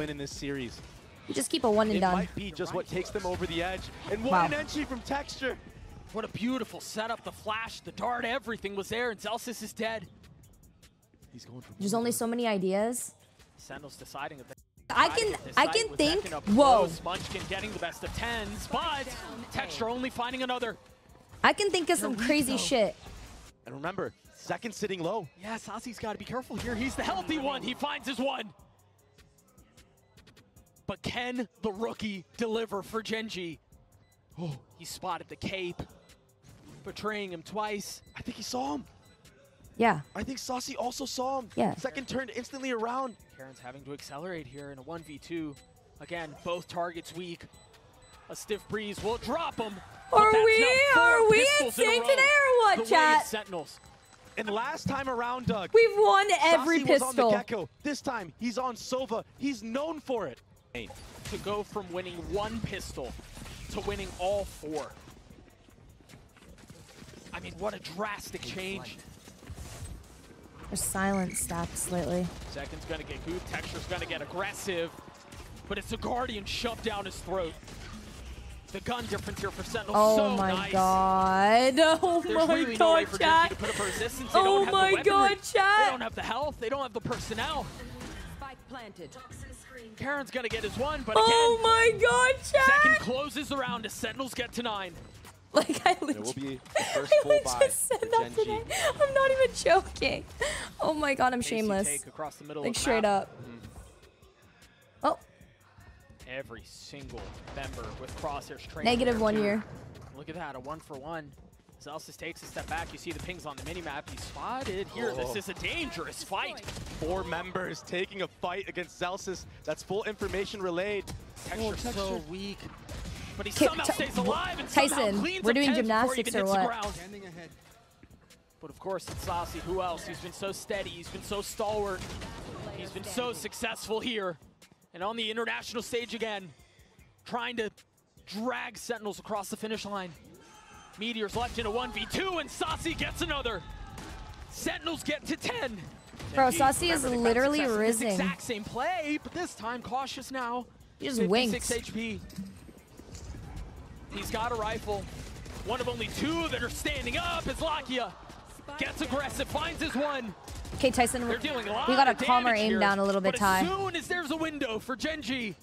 win in this series. You just keep a one and done. It might be just what takes them over the edge. And what an entry from Texture. What a beautiful setup. The flash, the dart, everything was there, and Zellsis is dead. He's going for there's only so many ideas. Sentinels deciding that I can think. Whoa. Munchkin getting the best of 10s, but Texture only finding another. I can think of some crazy shit. And remember, second sitting low. Yeah, Saucy's got to be careful here. He's the healthy one. He finds his one. But can the rookie deliver for Gen.G? Oh, he spotted the cape, betraying him twice. I think he saw him. Yeah. I think Saucy also saw him. Yeah. Second turn instantly around. Karon's having to accelerate here in a 1v2. Again, both targets weak. A stiff breeze will drop him. Are we insane today or what, chat? Sentinels. And last time around, Doug, we've won every pistol. Was on the Gecko. This time, he's on Sova. He's known for it. To go from winning one pistol to winning all four. I mean, what a drastic change. Her silence stopped slightly. Second's gonna get gooped, Texture's gonna get aggressive, but it's a Guardian shoved down his throat. The gun difference here for Sentinel. Oh my god. Oh my god, chat. Oh my god, chat. They don't have the health, they don't have the personnel. Spike planted. Karon's gonna get his one, but again. Oh my god, chat. Second closes the round as Sentinels get to 9. Like, I legit said that today. I'm not even joking. Oh my god, I'm shameless. Like, straight up. Oh. Every single member with Crosshair's training. -1 year. Look at that, a 1-for-1. Zellsis takes a step back. You see the pings on the minimap. He's spotted here. This is a dangerous fight. 4 members taking a fight against Zellsis. That's full information relayed. Texture's so weak. But he somehow stays alive and Tyson, we're doing gymnastics or what? But of course it's Saucy. Who else? He's been so steady. He's been so stalwart. He's been so successful here. And on the international stage again, trying to drag Sentinels across the finish line. Meteor's left in a 1v2 and Saucy gets another. Sentinels get to 10. Bro, Saucy is literally rising. Exact same play, but this time cautious now. He just winks. 56 HP. He's got a rifle. One of only 2 that are standing up is Lakia. Gets aggressive, finds his one. Okay, Tyson, we gotta calm our aim down a little bit, Ty. As soon as there's a window for Gen.G,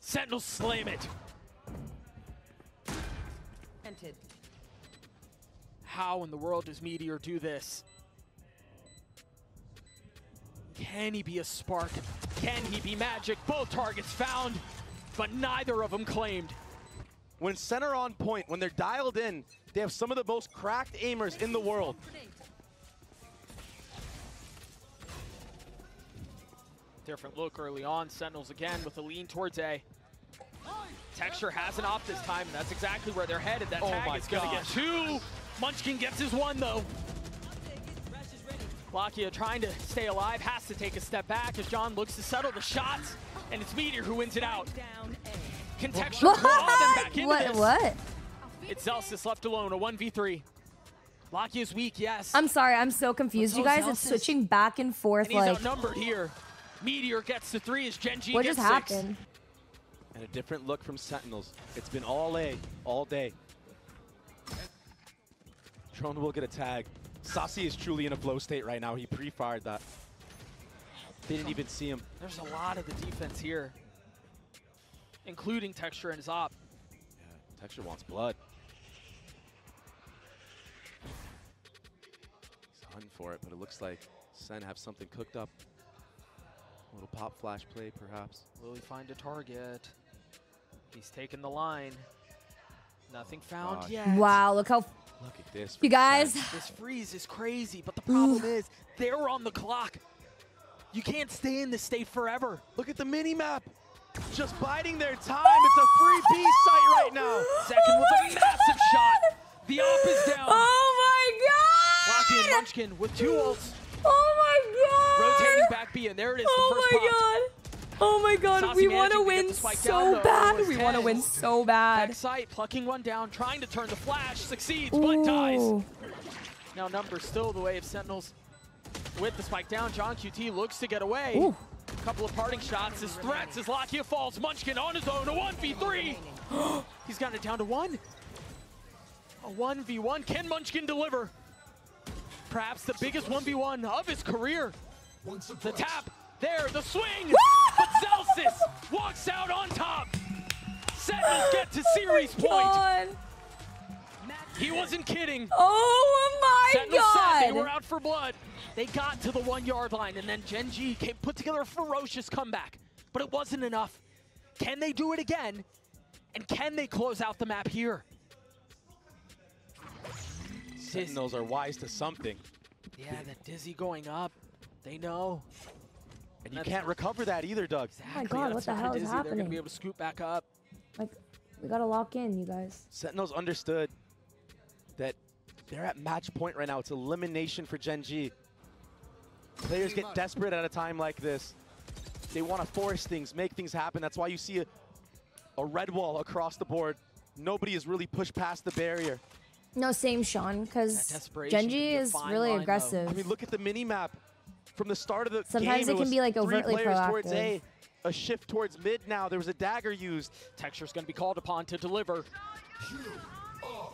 Sentinels slam it. How in the world does Meteor do this? Can he be a spark? Can he be magic? Both targets found, but neither of them claimed. When center on point, when they're dialed in, they have some of the most cracked aimers in the world. Different look early on. Sentinels again with a lean towards A. Texture has an op this time, and that's exactly where they're headed. That tag is gonna get 2. Munchkin gets his one though. Lakia trying to stay alive, has to take a step back as John looks to settle the shots, and it's Meteor who wins it out. Can Texture draw them back into this? What? It's Zellsis left alone, a 1v3. Lakia is weak, yes. I'm sorry, I'm so confused, you guys. Zellsis. It's switching back and forth. And he's like outnumbered here. Meteor gets to 3 as Gen.G gets 6. What just happened? And a different look from Sentinels. It's been all A, all day. Drone will get a tag. Saucy is truly in a flow state right now. He pre-fired that. They didn't even see him. There's a lot of the defense here, including Texture and his op. Yeah, Texture wants blood. He's hunting for it, but it looks like Sen have something cooked up. A little pop flash play, perhaps. Will he find a target? He's taken the line. Nothing found yet. Wow, look how... Look at this. You guys. This freeze is crazy, but the problem is they're on the clock. You can't stay in this state forever. Look at the mini-map. Just biding their time. It's a free B site right now. Second with a massive shot. The op is down. Oh my god! Lakia and Munchkin with 2 ults. Oh my god! Rotating back B, and there it is. Oh the first my god! Oh my god! Saucy, we want to win so bad. We want to win so bad. Back site, plucking one down, trying to turn the flash, succeeds but dies. Now numbers still the way of Sentinels with the spike down. JohnQT looks to get away. Ooh. Couple of parting shots, his threats as Lakia falls. Munchkin on his own, a 1v3. He's gotten it down to one. A 1v1, can Munchkin deliver? Perhaps the biggest 1v1 of his career. The tap, there, the swing, but Zellsis walks out on top. Sentinels get to series point. He wasn't kidding. Oh my Sentinels God! Said they were out for blood. They got to the 1 yard line, and then Gen.G put together a ferocious comeback, but it wasn't enough. Can they do it again? And can they close out the map here? Sentinels are wise to something. Yeah, that dizzy going up. They know. And you can't recover that either, Doug. Exactly. Oh my God, what the hell is happening? They're gonna be able to scoop back up. Like, we gotta lock in, you guys. Sentinels understood that they're at match point right now. It's elimination for Gen.G. Players get desperate at a time like this. They want to force things, make things happen. That's why you see a red wall across the board. Nobody has really pushed past the barrier. No, same, Sean, because Gen.G is really aggressive. I mean, look at the mini-map. From the start of the game, it can be like overtly proactive. Towards a shift towards mid now. There was a dagger used. Texture's going to be called upon to deliver.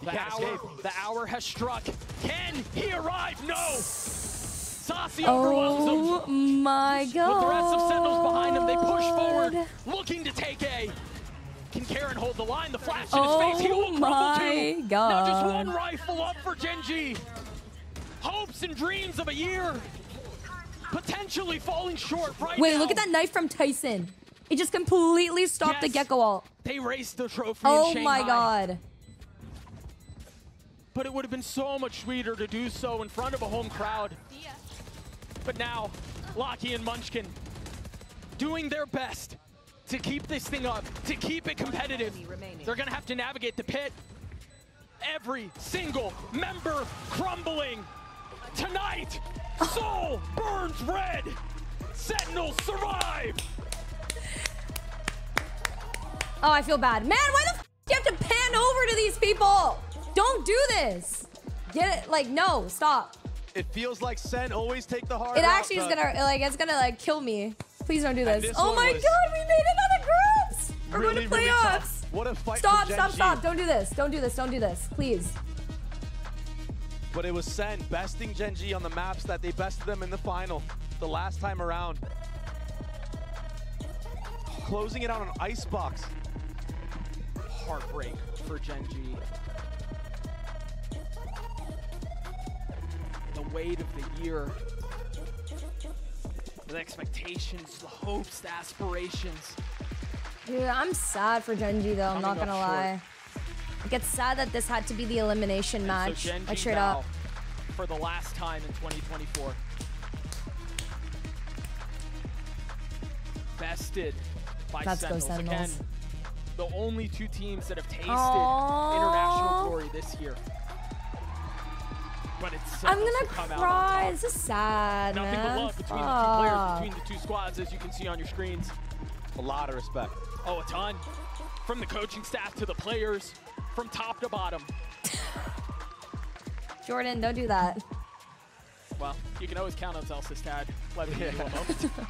The hour has struck. Can he arrive? No! Saucy overwhelms him. Oh my God. With the rest of Sentinels behind him, they push forward, looking to take A. Can Karon hold the line? The flash in his face. He will crumble too. Now just one rifle up for Gen.G. Hopes and dreams of a year potentially falling short right now. Wait, look at that knife from Tyson. It just completely stopped the Gecko ult. They raised the trophy in Shanghai. Oh my God. But it would have been so much sweeter to do so in front of a home crowd. But now, Lakia and Munchkin doing their best to keep this thing up, to keep it competitive. They're gonna have to navigate the pit. Every single member crumbling. Tonight, Soul burns red. Sentinels survive. Oh, I feel bad. Man, why the f do you have to pan over to these people? Don't do this. Get it? Like, no, stop. It feels like Sen always take the hard route. It actually is gonna, like, it's gonna, like, kill me. Please don't do this. Oh my God, we made it out of groups. We're going to playoffs. What a fight! Stop. Don't do this. Don't do this. Please. But it was Sen besting Gen.G on the maps that they bested them in the final, the last time around. Closing it out on Icebox. Heartbreak for Gen.G. The weight of the year, the expectations, the hopes, the aspirations. Dude, I'm sad for Gen.G though, I'm not gonna lie. It gets sad that this had to be the elimination match. So Gen.G straight up. For the last time in 2024. Bested by Sentinels. Again, the only two teams that have tasted international glory this year. But it's I'm gonna cry. This is sad. Nothing but love between the two players, between the two squads, as you can see on your screens. A lot of respect. Oh, a ton. From the coaching staff to the players, from top to bottom. Jordan, don't do that. Well, you can always count on Zellsis to add 11 in a moment.